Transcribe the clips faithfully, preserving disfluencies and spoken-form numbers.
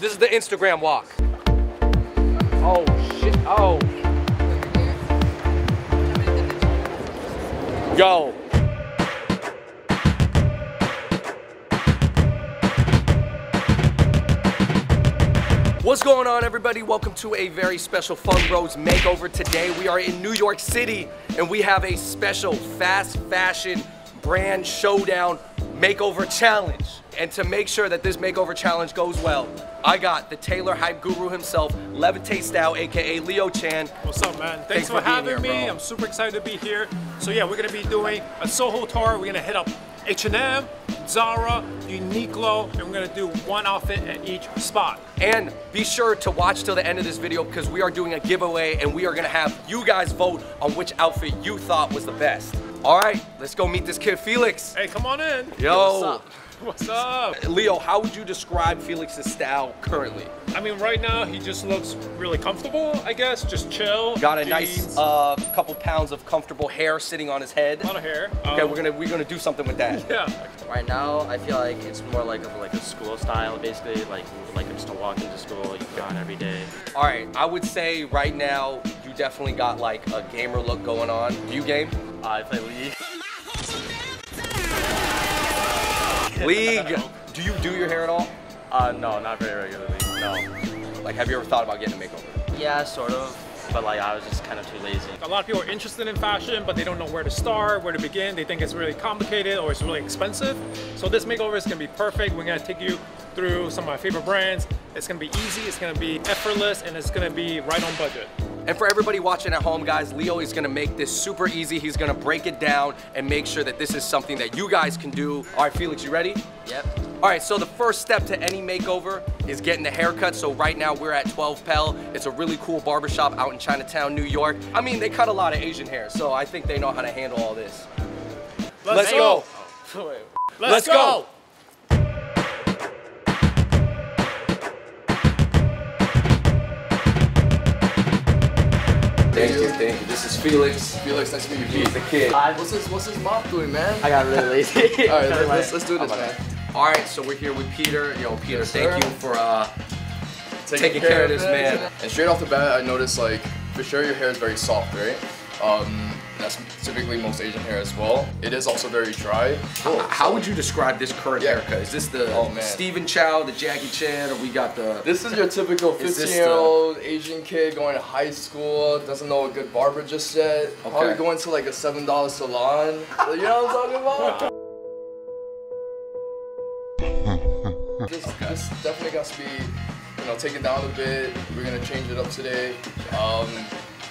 This is the Instagram walk. Oh shit, oh. Yo. What's going on, everybody? Welcome to a very special Fung Bros makeover. Today we are in New York City and we have a special fast fashion brand showdown makeover challenge. And to make sure that this makeover challenge goes well, I got the Taylor Hype Guru himself, Levitate Style, aka Leo Chan. What's up, man? Thanks, Thanks for, for having here, me. Bro. I'm super excited to be here. So yeah, we're gonna be doing a Soho tour. We're gonna hit up H and M, Zara, Uniqlo, and we're gonna do one outfit at each spot. And be sure to watch till the end of this video because we are doing a giveaway and we are gonna have you guys vote on which outfit you thought was the best. All right, let's go meet this kid, Felix. Hey, come on in. Yo. What's up? What's up? Leo, how would you describe Felix's style currently? I mean, right now, he just looks really comfortable, I guess, just chill. Got a jeans. nice uh, couple pounds of comfortable hair sitting on his head. A lot of hair. Okay, um, we're gonna we're gonna do something with that. Yeah. Right now, I feel like it's more like a, like a school style, basically, like like just a walk into school, you put on every day. All right, I would say right now, you definitely got like a gamer look going on. Do you game? Uh, I play League. League, do you do your hair at all? Uh, no, not very regularly, no. Like, have you ever thought about getting a makeover? Yeah, sort of, but like, I was just kind of too lazy. A lot of people are interested in fashion, but they don't know where to start, where to begin. They think it's really complicated or it's really expensive. So this makeover is gonna be perfect. We're gonna take you through some of my favorite brands. It's gonna be easy, it's gonna be effortless, and it's gonna be right on budget. And for everybody watching at home, guys, Leo is gonna make this super easy. He's gonna break it down and make sure that this is something that you guys can do. All right, Felix, you ready? Yep. All right, so the first step to any makeover is getting the haircut. So right now we're at twelve Pell. It's a really cool barbershop out in Chinatown, New York. I mean, they cut a lot of Asian hair, so I think they know how to handle all this. Let's go. Let's go. Thank you, thank you. This is Felix. Felix, nice to meet you. He's the kid. Hi. What's his, what's his mom doing, man? I got really lazy. All right, let's, let's, let's do this, man. man. All right, so we're here with Peter. Yo, Peter, yes, thank sir. you for uh, taking, taking care, care of this, man. man. And straight off the bat, I noticed, like, for sure your hair is very soft, right? Um, that's typically most Asian hair as well. It is also very dry. Cool. How, how would you describe this current yeah. haircut? Is this the oh, Stephen Chow, the Jackie Chan, or we got the... This is your typical fifteen-year-old Asian kid going to high school, doesn't know a good barber just yet, okay. probably going to like a seven dollar salon. You know what I'm talking about? This, okay. this definitely got to be, you know, taken down a bit. We're going to change it up today. Um,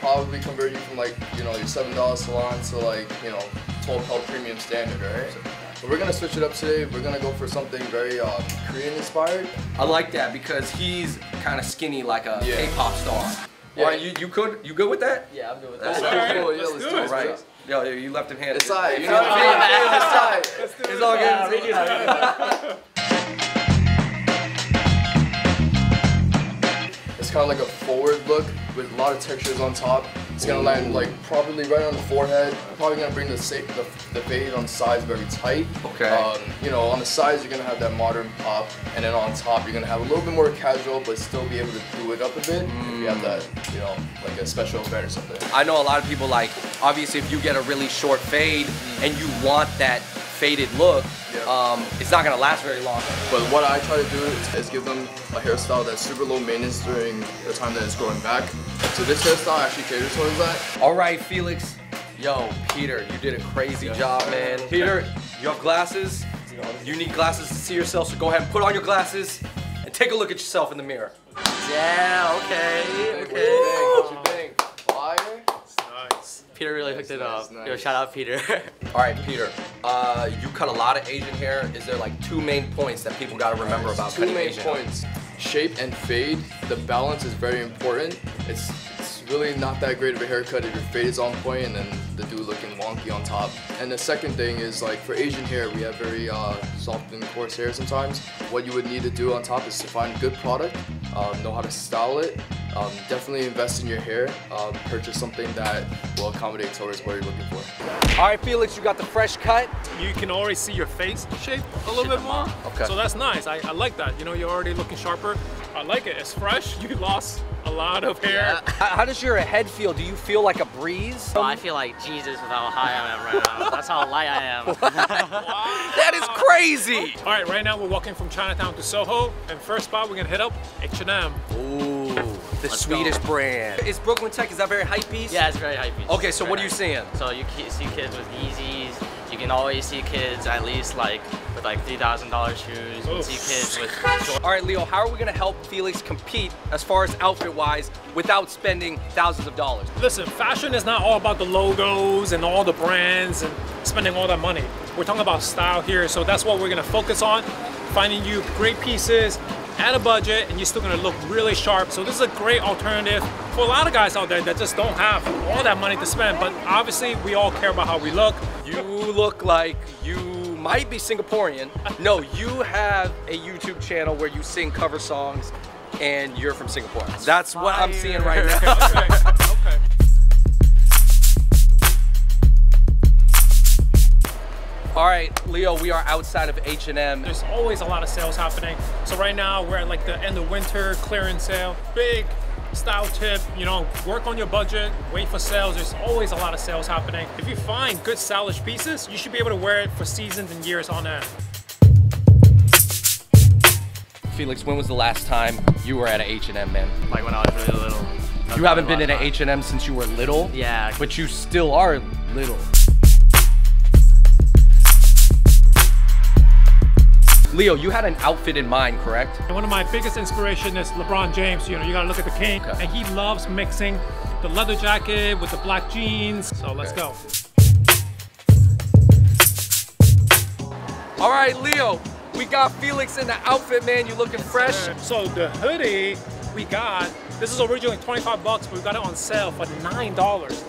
Probably convert you from like, you know, your seven dollar salon to like, you know, twelve Pell premium standard, right? But we're gonna switch it up today. We're gonna go for something very uh, Korean inspired. I like that because he's kind of skinny like a yeah. K-pop star. Yeah. All right, you, you, could, you good with that? Yeah, I'm good with that. That's right. Cool. Let's, yeah, let's do it. Right? Yo, you left him handed. It's all right. You know what I mean? It's all right. It's all good. It's all good. Kind of like a forward look with a lot of textures on top. It's gonna land like probably right on the forehead. Probably gonna bring the the, the fade on the sides very tight. Okay. Um, you know, on the sides you're gonna have that modern pop, and then on top you're gonna have a little bit more casual, but still be able to do it up a bit. Mm. If you have that, you know, like a special event or something. I know a lot of people like. Obviously, if you get a really short fade and you want that faded look, yeah. um, it's not gonna last very long. But what I try to do is, is give them a hairstyle that's super low maintenance during the time that it's growing back. So this hairstyle actually caters towards that. All right, Felix. Yo, Peter, you did a crazy yeah. job, man. Peter, you have glasses. You need glasses to see yourself, so go ahead and put on your glasses and take a look at yourself in the mirror. Yeah, okay, okay. What you think? What you think? Fire? Peter really hooked nice, it up. Nice. Yo, shout out Peter. All right, Peter. Uh, you cut a lot of Asian hair. Is there like two main points that people gotta remember about two cutting Asian? Two main points. Shape and fade. The balance is very important. It's, it's really not that great of a haircut if your fade is on point and then the dude looking wonky on top. And the second thing is like for Asian hair, we have very uh, soft and coarse hair sometimes. What you would need to do on top is to find good product, um, know how to style it. Um, definitely invest in your hair. Um, purchase something that will accommodate towards what you're looking for. All right, Felix, you got the fresh cut. You can already see your face shape a little bit more. Okay. So that's nice. I, I like that. You know, you're already looking sharper. I like it. It's fresh. You lost a lot of hair. Yeah. How does your head feel? Do you feel like a breeze? Oh, I feel like Jesus with how high I am right now. That's how light I am. Wow. That is crazy. All right, right now we're walking from Chinatown to Soho, and first spot we're gonna hit up H and M. Ooh, the Let's Swedish go. brand. Is Brooklyn Tech? Is that very hypebeast? Yeah, it's very hypebeast. Okay, so what are you seeing? So you see kids with Yeezys. You can always see kids at least like with like three thousand dollar shoes. You see kids with... All right, Leo, how are we gonna help Felix compete as far as outfit-wise without spending thousands of dollars? Listen, fashion is not all about the logos and all the brands and spending all that money. We're talking about style here, so that's what we're gonna focus on, finding you great pieces at a budget, and you're still gonna look really sharp. So this is a great alternative for a lot of guys out there that just don't have all that money to spend, but obviously we all care about how we look. You look like you might be Singaporean. No, you have a YouTube channel where you sing cover songs and you're from Singapore. That's what I'm seeing right now. Okay. Okay. All right, Leo, we are outside of H and M. There's always a lot of sales happening. So right now, we're at like the end of winter clearance sale. Big style tip, you know, work on your budget, wait for sales. There's always a lot of sales happening. If you find good stylish pieces, you should be able to wear it for seasons and years on end. Felix, when was the last time you were at an H and M, man? Like when I was really little. You haven't been in an H and M since you were little? Yeah. But you still are little. Leo, you had an outfit in mind, correct? One of my biggest inspirations is LeBron James. You know, you gotta look at the king. Okay. And he loves mixing the leather jacket with the black jeans. So okay. Let's go. All right, Leo, we got Felix in the outfit, man. You looking fresh? So the hoodie we got, this is originally twenty-five bucks, but we got it on sale for nine dollars.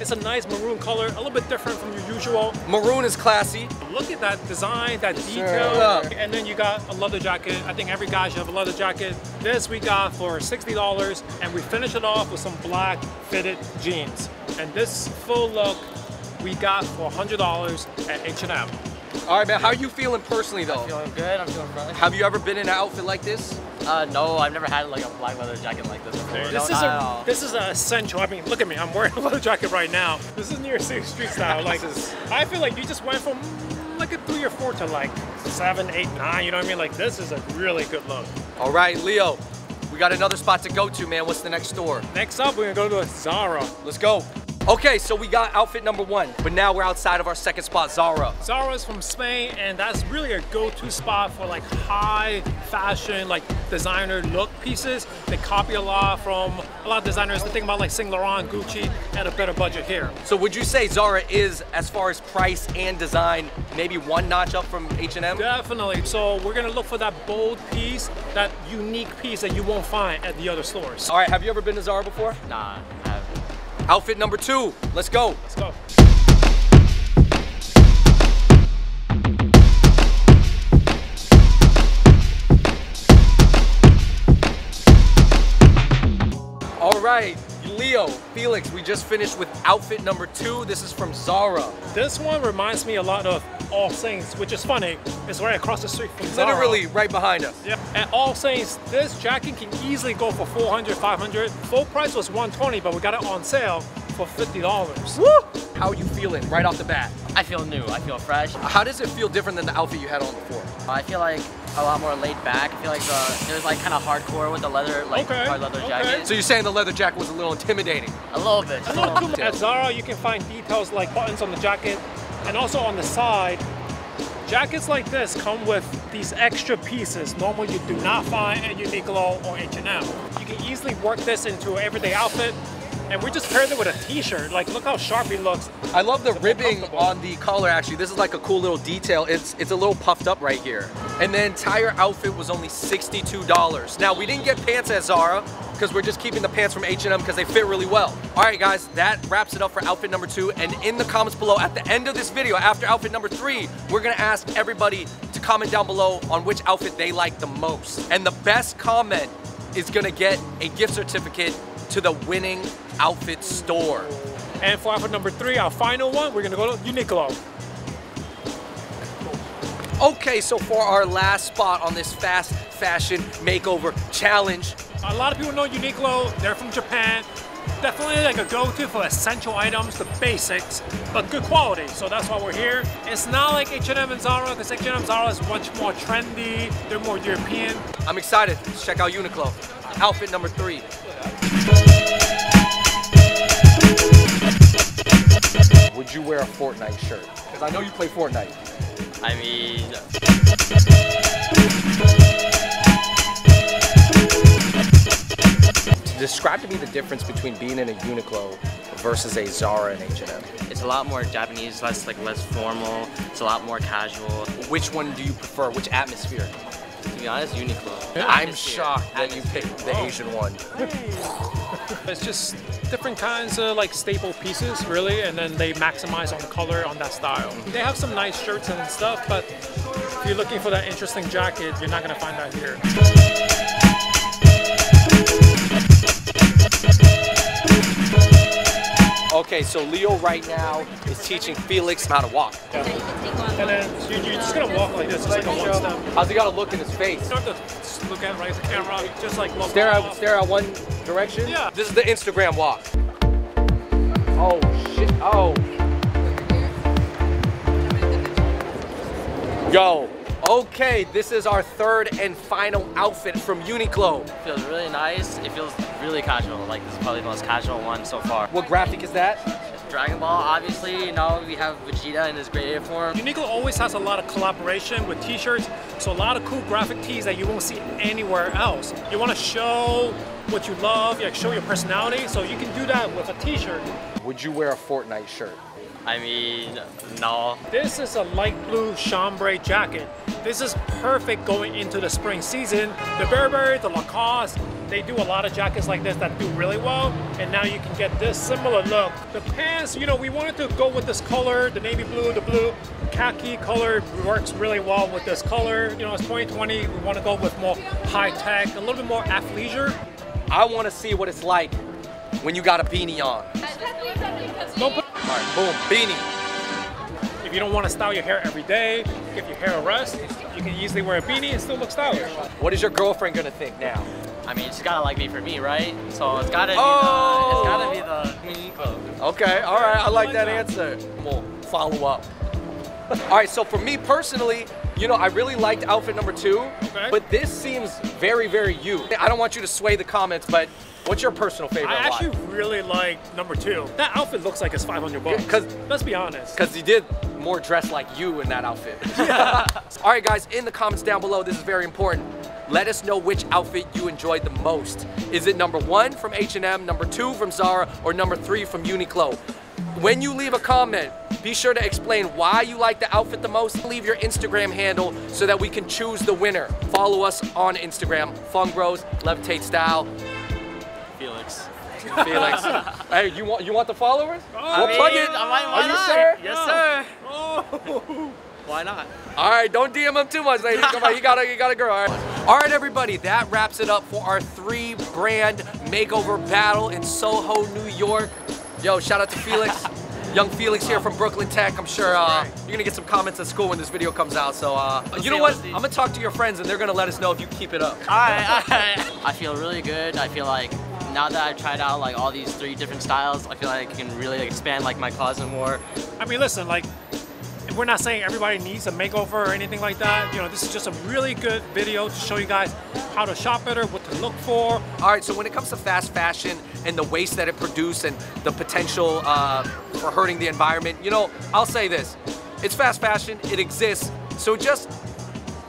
It's a nice maroon color, a little bit different from your usual. Maroon is classy. Look at that design, that detail. Sure. And then you got a leather jacket. I think every guy should have a leather jacket. This we got for sixty dollars, and we finish it off with some black fitted jeans. And this full look we got for one hundred dollars at H and M. All right, man, how are you feeling personally, though? I'm feeling good, I'm feeling fresh. Have you ever been in an outfit like this? Uh, no, I've never had like a black leather jacket like this before. This, no, is a, this is an essential, I mean, look at me, I'm wearing a leather jacket right now. This is New York City street style. Like, is... I feel like you just went from like a three or four to like seven, eight, nine, you know what I mean? Like, this is a really good look. All right, Leo, we got another spot to go to, man. What's the next store? Next up, we're gonna go to Zara. Let's go. Okay, so we got outfit number one, but now we're outside of our second spot, Zara. Zara's from Spain, and that's really a go-to spot for like high fashion, like designer look pieces. They copy a lot from a lot of designers. They think about like Saint Laurent, Gucci, at a better budget here. So would you say Zara is, as far as price and design, maybe one notch up from H and M? Definitely. So we're gonna look for that bold piece, that unique piece that you won't find at the other stores. All right, have you ever been to Zara before? Nah. Outfit number two, let's go. Let's go. All right, Leo, Felix, we just finished with outfit number two. This is from Zara. This one reminds me a lot of All Saints, which is funny. It's right across the street from Zara. Literally right behind us. Yep. At All Saints, this jacket can easily go for four hundred, five hundred. Full price was one twenty, but we got it on sale for fifty dollars. Woo! How are you feeling right off the bat? I feel new, I feel fresh. How does it feel different than the outfit you had on before? I feel like a lot more laid back. I feel like the, there's like kind of hardcore with the leather, like okay, hard leather okay. jacket. So you're saying the leather jacket was a little intimidating? A little bit. A little too much. At Zara, you can find details like buttons on the jacket, and also on the side. Jackets like this come with these extra pieces normally you do not find at Uniqlo or H and M. You can easily work this into an everyday outfit, and we just paired it with a t-shirt. Like, look how sharp it looks. I love the ribbing on the collar, actually. This is like a cool little detail. It's, it's a little puffed up right here. And the entire outfit was only sixty-two dollars. Now, we didn't get pants at Zara, because we're just keeping the pants from H and M because they fit really well. All right, guys, that wraps it up for outfit number two. And in the comments below, at the end of this video, after outfit number three, we're gonna ask everybody to comment down below on which outfit they like the most. And the best comment is gonna get a gift certificate to the winning outfit store. And for outfit number three, our final one, we're gonna go to Uniqlo. Okay, so for our last spot on this fast fashion makeover challenge. A lot of people know Uniqlo, they're from Japan. Definitely like a go-to for essential items, the basics, but good quality. So that's why we're here. It's not like H and M and Zara, because H and M and Zara is much more trendy. They're more European. I'm excited. Let's check out Uniqlo. Outfit number three. Would you wear a Fortnite shirt? Because I know you play Fortnite. I mean... Describe to me the difference between being in a Uniqlo versus a Zara and H and M. It's a lot more Japanese, less like less formal. It's a lot more casual. Which one do you prefer? Which atmosphere? To be honest, Uniqlo. Yeah. I'm shocked that you picked the Asian one. It's just different kinds of like staple pieces, really, and then they maximize on color, on that style. They have some nice shirts and stuff, but if you're looking for that interesting jacket, you're not going to find that here. Okay, so Leo right now is teaching Felix how to walk. Yeah. And then you're, you're just gonna walk like this, it's like a one step. How's he gotta look in his face? You don't have to look at right at the camera, just like look. Stare at, stare at one direction? Yeah. This is the Instagram walk. Oh shit, oh. Yo, okay, this is our third and final outfit from Uniqlo. It feels really nice, it feels really casual, like this is probably the most casual one so far. What graphic is that? Dragon Ball, obviously. Now we have Vegeta in his gray uniform. Uniqlo always has a lot of collaboration with t-shirts, so a lot of cool graphic tees that you won't see anywhere else. You want to show what you love, like show your personality, so you can do that with a t-shirt. Would you wear a Fortnite shirt? I mean, no. This is a light blue chambray jacket. This is perfect going into the spring season. The Burberry, the Lacoste, they do a lot of jackets like this that do really well, and now you can get this similar look. The pants, you know, we wanted to go with this color, the navy blue, the blue, khaki color works really well with this color. You know, it's twenty twenty, we want to go with more high tech, a little bit more athleisure. I want to see what it's like when you got a beanie on. Don't put All right, boom, beanie. If you don't want to style your hair every day, give your hair a rest, you can easily wear a beanie and still look stylish. What is your girlfriend gonna think now? I mean, she's gotta like me for me, right? So it's gotta oh. be the, it's gotta be the. Okay, all right, I like that answer. We'll follow up. All right, so for me personally, you know, I really liked outfit number two, okay. But this seems very, very you. I don't want you to sway the comments, but what's your personal favorite? I actually lot? really like number two. That outfit looks like it's five hundred bucks. Cause, let's be honest. Because he did more dress like you in that outfit. Yeah. All right, guys, in the comments down below, this is very important. Let us know which outfit you enjoyed the most. Is it number one from H and M, number two from Zara, or number three from Uniqlo? When you leave a comment, be sure to explain why you like the outfit the most. Leave your Instagram handle so that we can choose the winner. Follow us on Instagram, Fung Bros, Levitate Style. Felix. Felix. Hey, you want you want the followers? Oh, we'll plug it. I mean, why Are not? you sure? Yes, sir. Oh. Why not? All right, don't D M him too much, ladies. Come on, you got a, you got a girl. All right. All right, everybody, that wraps it up for our three brand makeover battle in Soho, New York. Yo, shout out to Felix. Young Felix here from Brooklyn Tech. I'm sure uh, you're going to get some comments at school when this video comes out. So uh, you know what? I'm going to talk to your friends and they're going to let us know if you keep it up. All right, all right. I feel really good. I feel like now that I've tried out like all these three different styles, I feel like I can really like, expand like my closet more. I mean, listen, like we're not saying everybody needs a makeover or anything like that. You know, this is just a really good video to show you guys how to shop better, what to look for. All right, so when it comes to fast fashion and the waste that it produces and the potential uh, for hurting the environment, you know, I'll say this, it's fast fashion, it exists, so just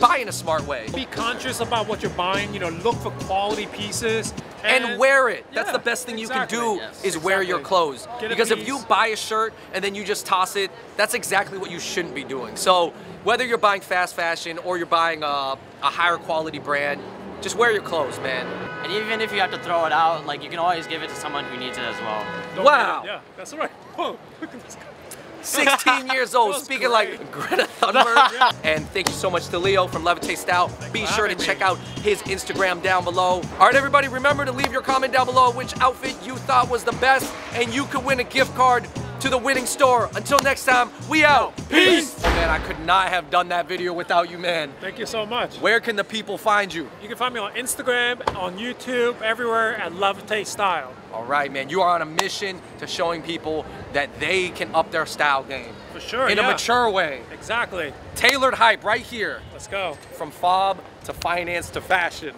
buy in a smart way. Be conscious about what you're buying, you know, look for quality pieces. And, and wear it. Yeah, that's the best thing exactly. you can do yes, is exactly. wear your clothes. Because piece. if you buy a shirt and then you just toss it, that's exactly what you shouldn't be doing. So whether you're buying fast fashion or you're buying a, a higher quality brand, just wear your clothes, man. And even if you have to throw it out, like you can always give it to someone who needs it as well. Don't wow. Yeah, that's right. Whoa, look at this guy. sixteen years old, speaking great. like Greta Thunberg. Yeah. And thank you so much to Leo from Levitate Style. Thanks Be sure to me. check out his Instagram down below. All right, everybody, remember to leave your comment down below which outfit you thought was the best, and you could win a gift card to the winning store. Until next time, we out. Peace. Oh, man, I could not have done that video without you, man. Thank you so much. Where can the people find you? You can find me on Instagram, on YouTube, everywhere at Levitate Style. All right, man, you are on a mission to showing people that they can up their style game. For sure, In yeah. a mature way. Exactly. Tailored hype right here. Let's go. From fob to finance to fashion.